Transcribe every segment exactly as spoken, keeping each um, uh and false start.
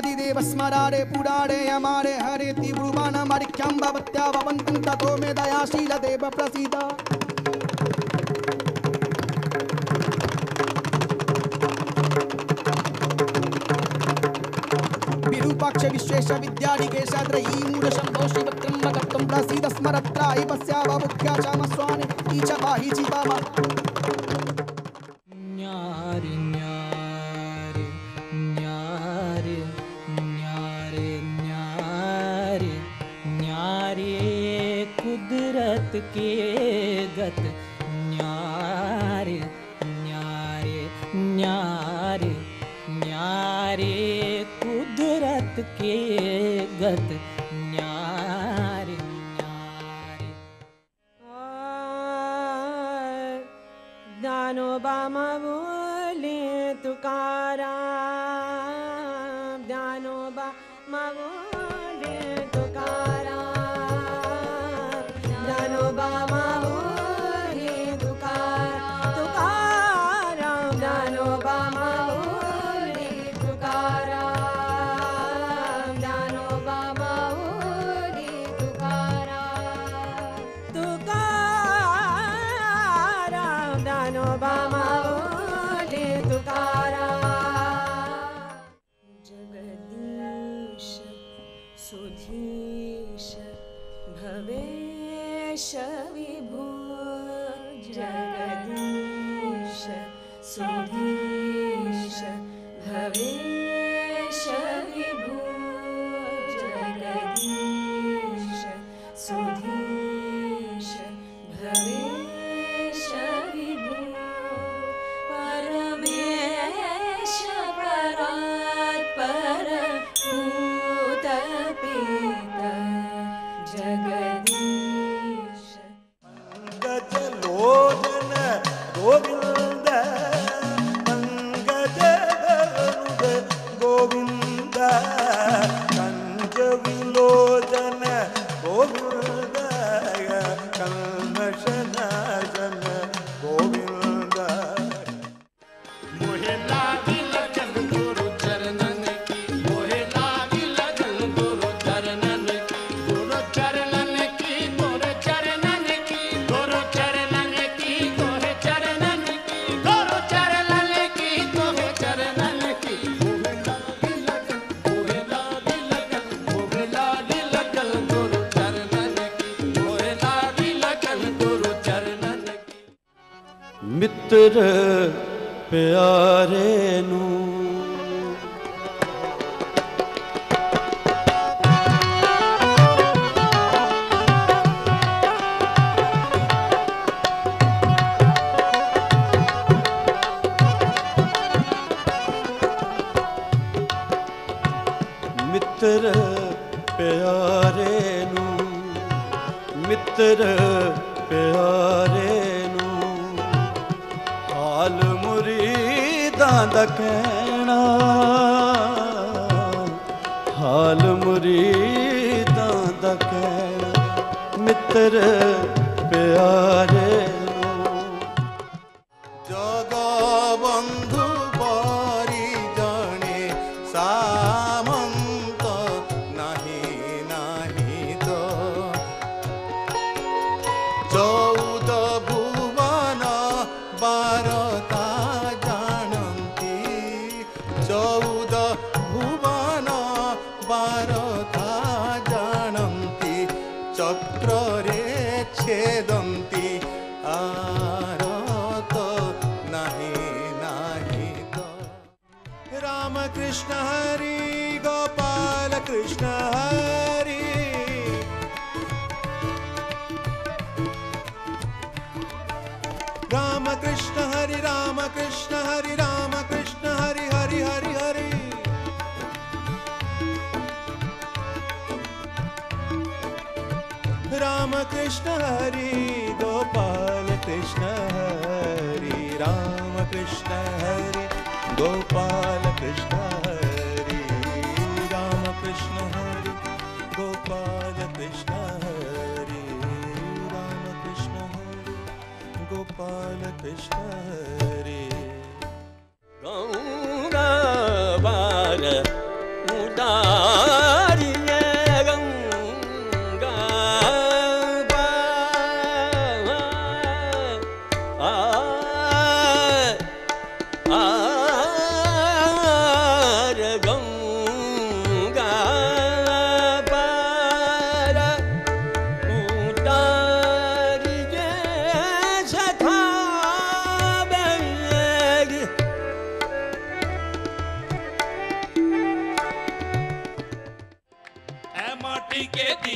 आदिदेवस्मरारे पुरारे अमारे हरे तिब्रुवानाम्बत्यावंतो मे दयाशील देव प्रसीदा। विरूपाक्ष विश्वेश विद्यादिकेश त्रयीमूल शब्दो शिवत्रम्बकत्वं प्रसीद स्मरत्राहि पश्याव मुख्या चामस्वानि ईच पाहि चिताम। के गत न्यारे न्यारे न्यारे न्यारे कुदरत के गत न्यारे न्यारे। दानो बामा बोले तुकारा दानो बामा बोले तुकारा बाबा बोले तुकारा तुकारा जानो बाबा बोले तुकारा जानो बाबा बोले तुकारा तुकारा जानो बाबा बोले तुकारा। जगदीश सुधीश भवे विभो जगदीश सुधीश भवेश विभो जगदीश सुधीश भवेश विभो परमेश परात्पर भूत पिता जगदीश। लोचन गोविंद पंकज गोविंद कंज विलोचन गोविंद कलमशन जन गोविंद। मोहे लागी लगन गुरु चरणन की मोहे लागी लगन गुरु चरणन की गुरु चरणन की गुरु चरणन की गुरु मित्र प्यारे नू मित्र प्यारे नू मित्र प्यारे हाल मुरीदां दा कहना हाल मुरीदां दा कहना मित्र प्यारे जगा बंधु बारी जाने सामंत नहीं नहीं तो चौद भुवन बार चौद भुवन बारता जानती चक्र रे छेदंती आरत नहीं नहीं तो। राम कृष्ण हरि गोपाल कृष्ण हरि राम कृष्ण हरि राम कृष्ण हरि राम कृष्ण हरि हरि हरि हरि। राम कृष्ण हरि गोपाल कृष्ण हरि राम कृष्ण हरि गोपाल कृष्ण हरि राम कृष्ण हरि गोपाल कृष्ण हरि राम कृष्ण हरि गोपाल कृष्ण हरि। गौर बार उद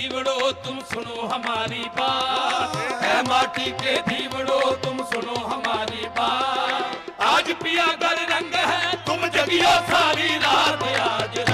दीवड़ो तुम सुनो हमारी बात, ऐ माटी के दीवड़ो तुम सुनो हमारी बात। आज पिया कर रंग है तुम जगियो सारी रात, आज